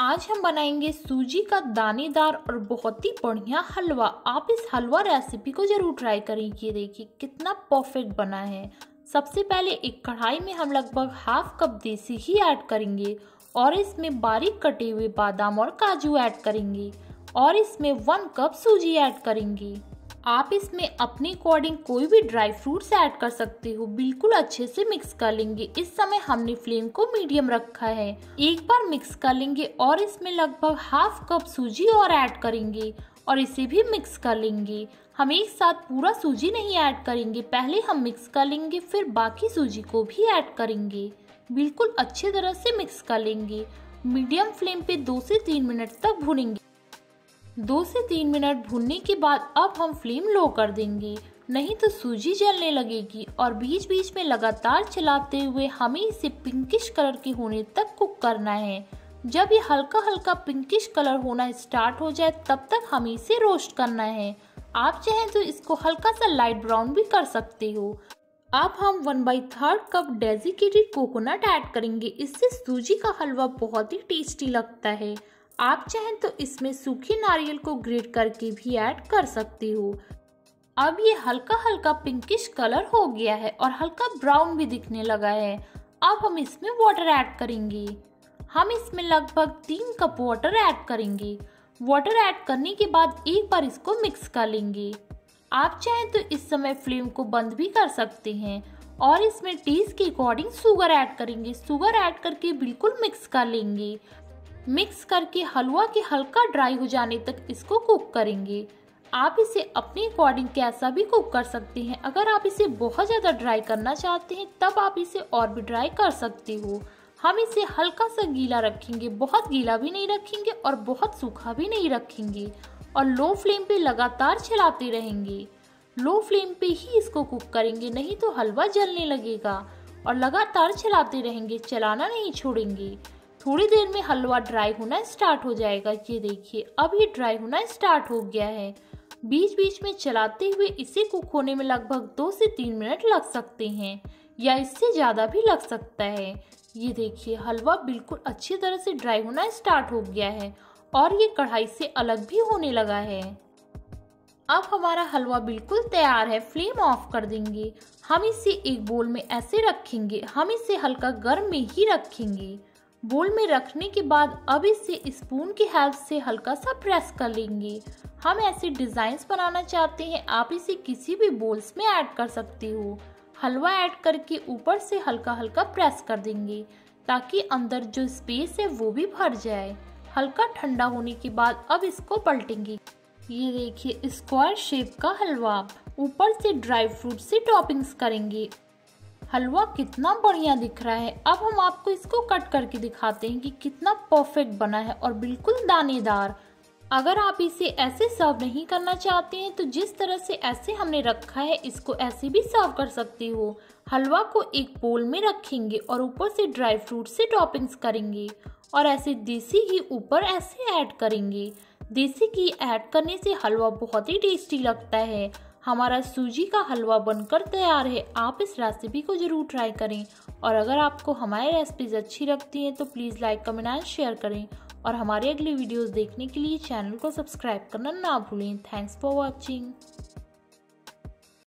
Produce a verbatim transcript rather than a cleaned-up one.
आज हम बनाएंगे सूजी का दानेदार और बहुत ही बढ़िया हलवा। आप इस हलवा रेसिपी को जरूर ट्राई करें। ये देखिए कितना परफेक्ट बना है। सबसे पहले एक कढ़ाई में हम लगभग हाफ कप देसी घी ऐड करेंगे और इसमें बारीक कटे हुए बादाम और काजू ऐड करेंगे और इसमें वन कप सूजी ऐड करेंगे। आप इसमें अपने अकॉर्डिंग कोई भी ड्राई फ्रूट्स ऐड कर सकते हो। बिल्कुल अच्छे से मिक्स कर लेंगे। इस समय हमने फ्लेम को मीडियम रखा है। एक बार मिक्स कर लेंगे और इसमें लगभग हाफ कप सूजी और ऐड करेंगे और इसे भी मिक्स कर लेंगे। हम एक साथ पूरा सूजी नहीं ऐड करेंगे, पहले हम मिक्स कर लेंगे फिर बाकी सूजी को भी ऐड करेंगे। बिल्कुल अच्छी तरह से मिक्स कर लेंगे। मीडियम फ्लेम पे दो से तीन मिनट तक भूनेंगे। दो से तीन मिनट भूनने के बाद अब हम फ्लेम लो कर देंगे, नहीं तो सूजी जलने लगेगी। और बीच बीच में लगातार चलाते हुए हमें इसे पिंकिश कलर के होने तक कुक करना है। जब ये हल्का हल्का पिंकिश कलर होना स्टार्ट हो जाए तब तक हमें इसे रोस्ट करना है। आप चाहें तो इसको हल्का सा लाइट ब्राउन भी कर सकते हो। अब हम one by third cup desiccated coconut add करेंगे। इससे सूजी का हलवा बहुत ही टेस्टी लगता है। आप चाहें तो इसमें सूखे नारियल को ग्रेट करके भी ऐड कर सकते हो। अब ये हल्का हल्का पिंकिश कलर हो गया है और हल्का ब्राउन भी दिखने लगा है। अब हम इसमें वाटर ऐड करेंगे। हम इसमें लगभग तीन कप वाटर ऐड करेंगे। वाटर ऐड करने के बाद एक बार इसको मिक्स कर लेंगे। आप चाहें तो इस समय फ्लेम को बंद भी कर सकते हैं और इसमें टेस्ट के अकॉर्डिंग शुगर ऐड करेंगे। शुगर ऐड करके बिल्कुल मिक्स कर लेंगे। मिक्स करके हलवा के हल्का ड्राई हो जाने तक इसको कुक करेंगे। आप इसे अपने अकॉर्डिंग कैसा भी कुक कर सकते हैं। अगर आप इसे बहुत ज़्यादा ड्राई करना चाहते हैं तब आप इसे और भी ड्राई कर सकते हो। हम इसे हल्का सा गीला रखेंगे, बहुत गीला भी नहीं रखेंगे और बहुत सूखा भी नहीं रखेंगे। और लो फ्लेम पे लगातार चलाते रहेंगे। लो फ्लेम पे ही इसको कुक करेंगे, नहीं तो हलवा जलने लगेगा। और लगातार चलाते रहेंगे, चलाना नहीं छोड़ेंगे। थोड़ी देर में हलवा ड्राई होना स्टार्ट हो जाएगा। ये देखिए अब ये ड्राई होना स्टार्ट हो गया है। बीच बीच में चलाते हुए इसे कुक होने में लगभग दो से तीन मिनट लग सकते हैं या इससे ज़्यादा भी लग सकता है। ये देखिए हलवा बिल्कुल अच्छी तरह से ड्राई होना स्टार्ट हो गया है और ये कढ़ाई से अलग भी होने लगा है। अब हमारा हलवा बिल्कुल तैयार है। फ्लेम ऑफ कर देंगे। हम इसे एक बोल में ऐसे रखेंगे। हम इसे हल्का गर्म में ही रखेंगे। बोल में रखने के बाद अब इसे स्पून की हेल्प से हल्का सा प्रेस कर लेंगे। हम ऐसे डिजाइन्स बनाना चाहते हैं। आप इसे किसी भी बोल्स में ऐड कर सकते हो। हलवा ऐड करके ऊपर से हल्का हल्का प्रेस कर देंगे ताकि अंदर जो स्पेस है वो भी भर जाए। हल्का ठंडा होने के बाद अब इसको पलटेंगे। ये देखिए स्क्वायर शेप का हलवा। ऊपर से ड्राई फ्रूट से टॉपिंग्स करेंगे। हलवा कितना बढ़िया दिख रहा है। अब हम आपको इसको कट करके दिखाते हैं कि कितना परफेक्ट बना है और बिल्कुल दानेदार। अगर आप इसे ऐसे सर्व नहीं करना चाहते हैं तो जिस तरह से ऐसे हमने रखा है इसको ऐसे भी सर्व कर सकते हो। हलवा को एक बोल में रखेंगे और ऊपर से ड्राई फ्रूट से टॉपिंग्स करेंगे और ऐसे देसी घी ऊपर ऐसे ऐड करेंगे। देसी घी ऐड करने से हलवा बहुत ही टेस्टी लगता है। हमारा सूजी का हलवा बनकर तैयार है। आप इस रेसिपी को जरूर ट्राई करें और अगर आपको हमारी रेसिपीज अच्छी लगती हैं तो please like comment and share करें और हमारे अगले वीडियोस देखने के लिए चैनल को सब्सक्राइब करना ना भूलें। Thanks for watching.